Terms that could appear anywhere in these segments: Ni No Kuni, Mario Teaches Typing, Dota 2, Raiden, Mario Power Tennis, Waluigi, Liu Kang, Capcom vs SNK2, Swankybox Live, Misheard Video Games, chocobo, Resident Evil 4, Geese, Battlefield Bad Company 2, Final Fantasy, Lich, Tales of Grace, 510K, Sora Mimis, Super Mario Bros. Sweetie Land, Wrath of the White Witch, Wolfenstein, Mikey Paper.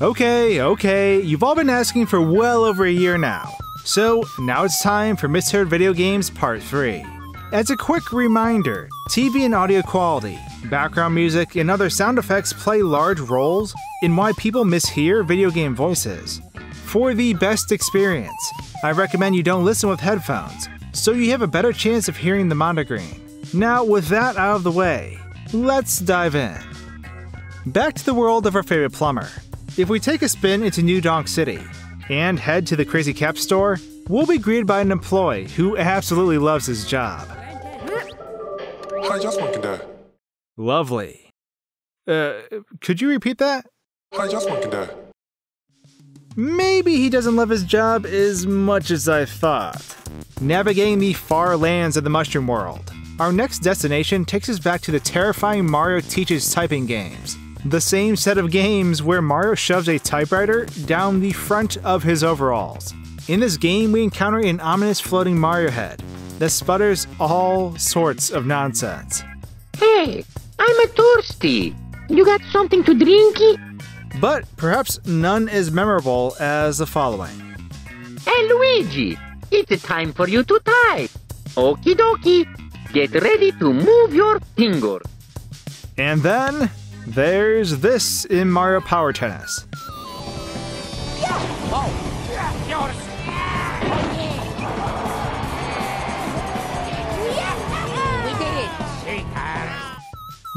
Okay, you've all been asking for well over a year now. So, now it's time for Misheard Video Games Part 3. As a quick reminder, TV and audio quality, background music, and other sound effects play large roles in why people mishear video game voices. For the best experience, I recommend you don't listen with headphones, so you have a better chance of hearing the monogreen. Now, with that out of the way, let's dive in. Back to the world of our favorite plumber. If we take a spin into New Donk City and head to the Crazy Cap store, we'll be greeted by an employee who absolutely loves his job. Hi, just one can do. Lovely. Could you repeat that? Hi, just one can do. Maybe he doesn't love his job as much as I thought. Navigating the far lands of the Mushroom World, our next destination takes us back to the terrifying Mario Teaches Typing games. The same set of games where Mario shoves a typewriter down the front of his overalls. In this game, we encounter an ominous floating Mario head that sputters all sorts of nonsense. Hey, I'm a thirsty. You got something to drinky? But perhaps none as memorable as the following. Hey Luigi, it's time for you to type. Okie dokie, get ready to move your finger. And then there's this in Mario Power Tennis.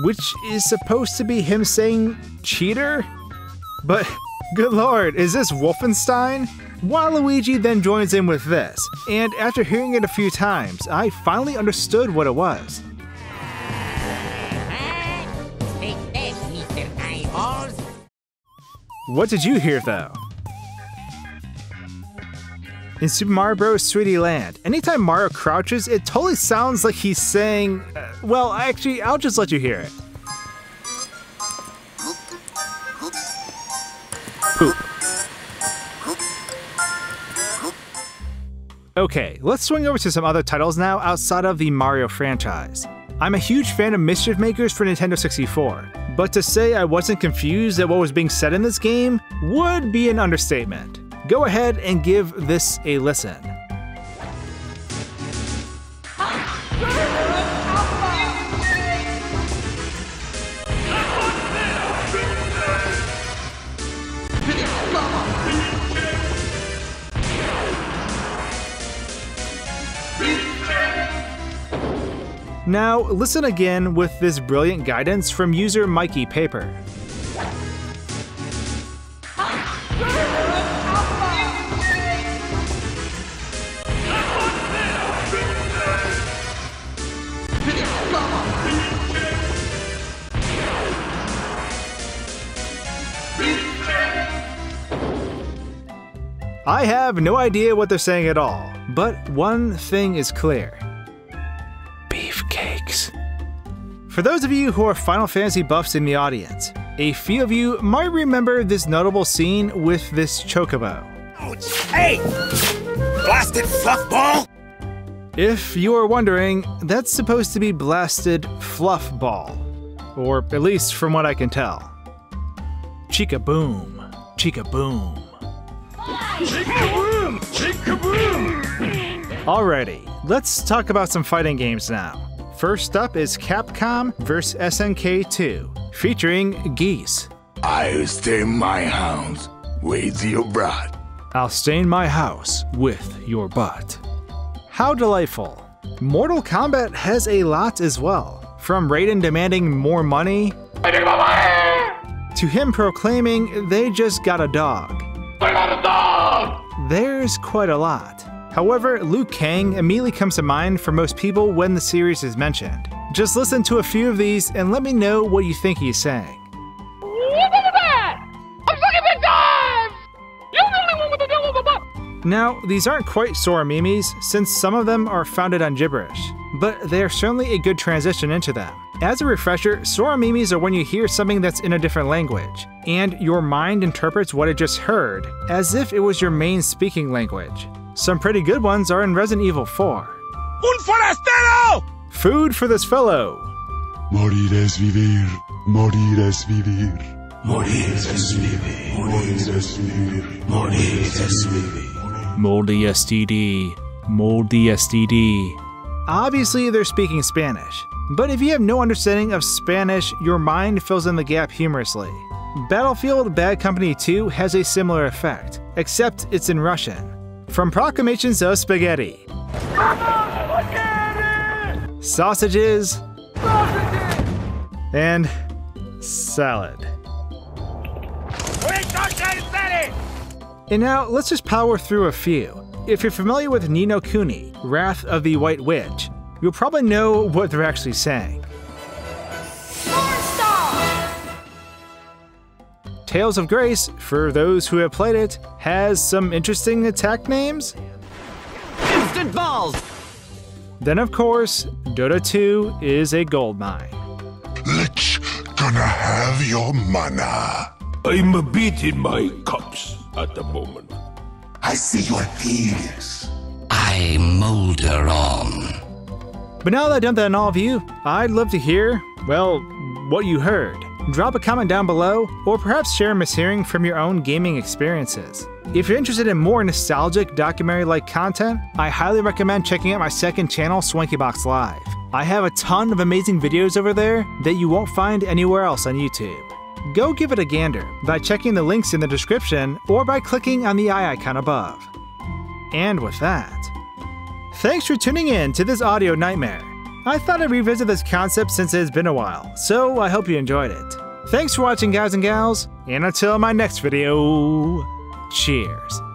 Which is supposed to be him saying cheater? But good lord, is this Wolfenstein? Waluigi then joins in with this, and after hearing it a few times, I finally understood what it was. What did you hear though? In Super Mario Bros. Sweetie Land, anytime Mario crouches, it totally sounds like he's saying, well, actually, I'll just let you hear it. Poop. Okay, let's swing over to some other titles now outside of the Mario franchise. I'm a huge fan of Mischief Makers for Nintendo 64, but to say I wasn't confused at what was being said in this game would be an understatement. Go ahead and give this a listen. Now listen again with this brilliant guidance from user Mikey Paper. I have no idea what they're saying at all, but one thing is clear. Beefcakes. For those of you who are Final Fantasy buffs in the audience, a few of you might remember this notable scene with this chocobo. Hey! Blasted fluffball! If you are wondering, that's supposed to be blasted fluffball. Or at least from what I can tell. Chicka boom. Chicka boom. Chick-a-boom! Chick-a-boom! Alrighty, let's talk about some fighting games now. First up is Capcom vs SNK2, featuring Geese. I'll stain my house with your butt. I'll stain my house with your butt. How delightful. Mortal Kombat has a lot as well, from Raiden demanding more money to him proclaiming they just got a dog. There's quite a lot. However, Liu Kang immediately comes to mind for most people when the series is mentioned. Just listen to a few of these and let me know what you think he's saying. Now, these aren't quite Sora Mimis, since some of them are founded on gibberish, but they are certainly a good transition into them. As a refresher, Sora Mimis are when you hear something that's in a different language, and your mind interprets what it just heard as if it was your main speaking language. Some pretty good ones are in Resident Evil 4. Un forastero! Food for this fellow! Morir es vivir. Morir es vivir. Moldy STD. Obviously, they're speaking Spanish, but if you have no understanding of Spanish, your mind fills in the gap humorously. Battlefield Bad Company 2 has a similar effect, except it's in Russian. From proclamations of spaghetti, sausages, and salad. And now, let's just power through a few. If you're familiar with Ni No Kuni, Wrath of the White Witch, you'll probably know what they're actually saying. Tales of Grace, for those who have played it, has some interesting attack names. Instant balls! Then of course, Dota 2 is a goldmine. Lich, gonna have your mana. I'm a bit in my cups at the moment. I see your genius. I molder on. But now that I've done that on all of you, I'd love to hear, well, what you heard. Drop a comment down below, or perhaps share a mishearing from your own gaming experiences. If you're interested in more nostalgic documentary-like content, I highly recommend checking out my second channel, Swankybox Live. I have a ton of amazing videos over there that you won't find anywhere else on YouTube. Go give it a gander by checking the links in the description or by clicking on the eye icon above. And with that, thanks for tuning in to this audio nightmare. I thought I'd revisit this concept since it's been a while, so I hope you enjoyed it. Thanks for watching, guys and gals, and until my next video, cheers.